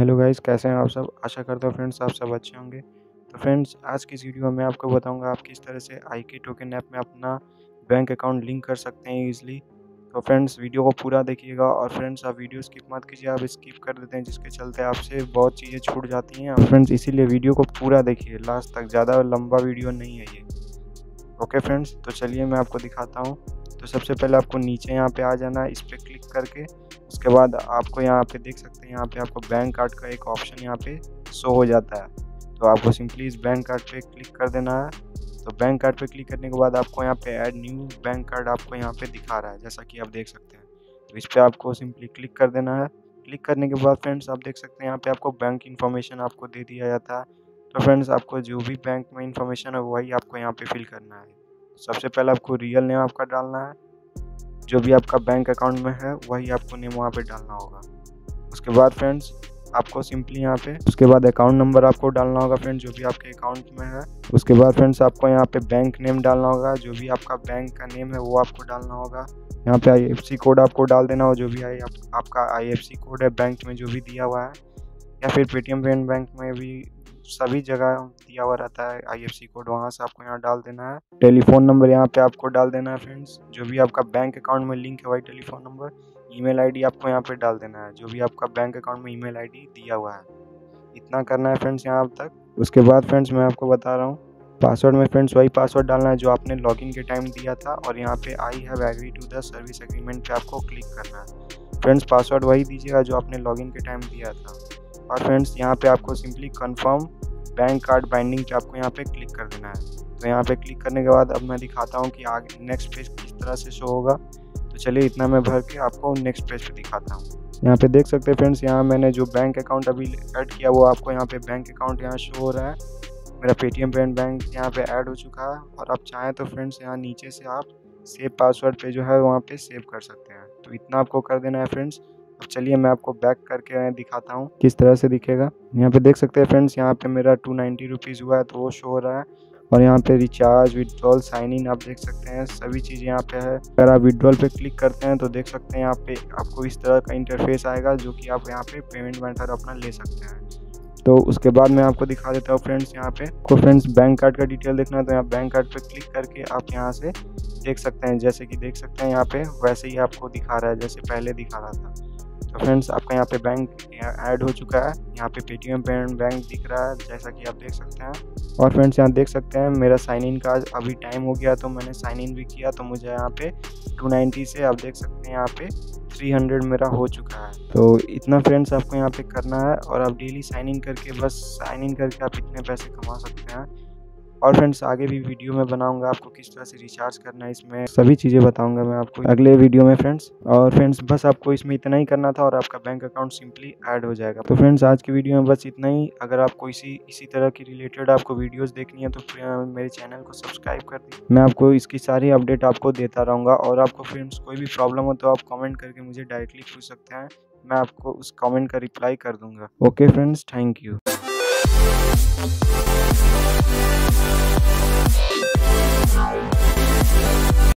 Hello guys, कैसे हैं आप सब। आशा करता हूँ फ्रेंड्स आप सब अच्छे होंगे। तो फ्रेंड्स आज की इस वीडियो में आपको बताऊंगा आप किस तरह से IK टोकन ऐप में अपना बैंक अकाउंट लिंक कर सकते हैं ईजिली। तो फ्रेंड्स वीडियो को पूरा देखिएगा और फ्रेंड्स आप वीडियो स्किप मत कीजिए, आप स्किप कर देते हैं जिसके चलते आपसे बहुत चीज़ें छूट जाती हैं। और फ्रेंड्स इसीलिए वीडियो को पूरा देखिए लास्ट तक, ज़्यादा लंबा वीडियो नहीं है ये। ओके फ्रेंड्स, तो चलिए मैं आपको दिखाता हूँ। तो सबसे पहले आपको नीचे यहाँ पे आ जाना, इस पर क्लिक करके उसके बाद आपको यहाँ पे देख सकते हैं, यहाँ पे आपको बैंक कार्ड का एक ऑप्शन यहाँ पे शो हो जाता है। तो आपको सिंपली इस बैंक कार्ड पे क्लिक कर देना है। तो बैंक कार्ड पे क्लिक करने के बाद आपको यहाँ पे ऐड न्यू बैंक कार्ड आपको यहाँ पे दिखा रहा है, जैसा कि आप देख सकते हैं। तो इस पर आपको सिंपली क्लिक कर देना है। क्लिक करने के बाद फ्रेंड्स आप देख सकते हैं यहाँ पर आपको बैंक इन्फॉर्मेशन आपको दे दिया जाता है। तो फ्रेंड्स आपको जो भी बैंक में इन्फॉर्मेशन है वही आपको यहाँ पर फिल करना है। सबसे पहले आपको रियल नेम आपका डालना है, जो भी आपका बैंक अकाउंट में है वही आपको नेम वहाँ पे डालना होगा। उसके बाद फ्रेंड्स आपको सिंपली यहाँ पे उसके बाद अकाउंट नंबर आपको डालना होगा फ्रेंड्स, जो भी आपके अकाउंट में है। उसके बाद फ्रेंड्स आपको यहाँ पे बैंक नेम डालना होगा, जो भी आपका बैंक का नेम है वो आपको डालना होगा। यहाँ पे IFC कोड आपको डाल देना हो, जो भी आपका IFC कोड है बैंक में जो भी दिया हुआ है, या फिर पेटीएम पेमेंट बैंक में भी सभी जगह दिया हुआ रहता है IFC कोड, वहाँ से आपको यहाँ डाल देना है। टेलीफोन नंबर यहाँ पे आपको डाल देना है फ्रेंड्स, जो भी आपका बैंक अकाउंट में लिंक है वही टेलीफोन नंबर। ईमेल आईडी आपको यहाँ पे डाल देना है, जो भी आपका बैंक अकाउंट में ईमेल आईडी दिया हुआ है। इतना करना है फ्रेंड्स यहाँ अब तक। उसके बाद फ्रेंड्स मैं आपको बता रहा हूँ, पासवर्ड में फ्रेंड्स वही पासवर्ड डालना है जो आपने लॉगिन के टाइम दिया था, और यहाँ पे I have agree to the service agreement पे आपको क्लिक करना है। फ्रेंड्स पासवर्ड वही दीजिएगा जो आपने लॉगिन के टाइम दिया था। और फ्रेंड्स यहाँ पे आपको simply confirm bank card binding पे आपको यहाँ पे क्लिक कर देना है। तो यहाँ पे क्लिक करने के बाद अब मैं दिखाता हूँ कि आगे नेक्स्ट पेज किस तरह से शो होगा। तो चलिए इतना मैं भर के आपको नेक्स्ट पेज पे दिखाता हूँ। यहाँ पे देख सकते हैं फ्रेंड्स, यहाँ मैंने जो बैंक अकाउंट अभी ऐड किया वो आपको यहाँ पे बैंक अकाउंट यहाँ शो हो रहा है। मेरा पेटीएम पेमेंट बैंक यहाँ पर ऐड हो चुका है। और आप चाहें तो फ्रेंड्स यहाँ नीचे से आप सेव पासवर्ड पे जो है वहाँ पर सेव कर सकते हैं। तो इतना आपको कर देना है फ्रेंड्स। अब चलिए मैं आपको बैक करके दिखाता हूँ किस तरह से दिखेगा। यहाँ पे देख सकते हैं फ्रेंड्स, यहाँ पे मेरा 290 रुपीज़ हुआ है तो वो शो हो रहा है। और यहाँ पे रिचार्ज, विड्रॉल, साइन इन आप देख सकते हैं, सभी चीज़ें यहाँ पे है। अगर आप विड्रॉल पे क्लिक करते हैं तो देख सकते हैं यहाँ पे आपको इस तरह का इंटरफेस आएगा, जो कि आप यहाँ पे पेमेंट मेथड अपना ले सकते हैं। तो उसके बाद मैं आपको दिखा देता हूँ फ्रेंड्स, यहाँ पे आपको फ्रेंड्स बैंक कार्ड का डिटेल देखना है। तो यहाँ बैंक कार्ड पे क्लिक करके आप यहाँ से देख सकते हैं, जैसे कि देख सकते हैं यहाँ पे वैसे ही आपको दिखा रहा है जैसे पहले दिखा रहा था। तो फ्रेंड्स आपका यहाँ पे बैंक ऐड हो चुका है, यहाँ पे पेटीएम पेमेंट बैंक दिख रहा है जैसा कि आप देख सकते हैं। और फ्रेंड्स यहाँ देख सकते हैं मेरा साइन इन का अभी टाइम हो गया, तो मैंने साइन इन भी किया। तो मुझे यहाँ पे 290 से आप देख सकते हैं यहाँ पे 300 मेरा हो चुका है। तो इतना फ्रेंड्स आपको यहाँ पे करना है, और आप डेली साइन इन करके आप इतने पैसे कमा सकते हैं। और फ्रेंड्स आगे भी वीडियो में बनाऊंगा आपको किस तरह से रिचार्ज करना है, इसमें सभी चीज़ें बताऊंगा मैं आपको अगले वीडियो में फ्रेंड्स। और फ्रेंड्स बस आपको इसमें इतना ही करना था और आपका बैंक अकाउंट सिंपली ऐड हो जाएगा। तो फ्रेंड्स आज की वीडियो में बस इतना ही। अगर आपको इसी तरह की रिलेटेड आपको वीडियोस देखनी है तो मेरे चैनल को सब्सक्राइब कर दें, मैं आपको इसकी सारी अपडेट आपको देता रहूँगा। और आपको फ्रेंड्स कोई भी प्रॉब्लम हो तो आप कॉमेंट करके मुझे डायरेक्टली पूछ सकते हैं, मैं आपको उस कॉमेंट का रिप्लाई कर दूँगा। Okay friends, thank you.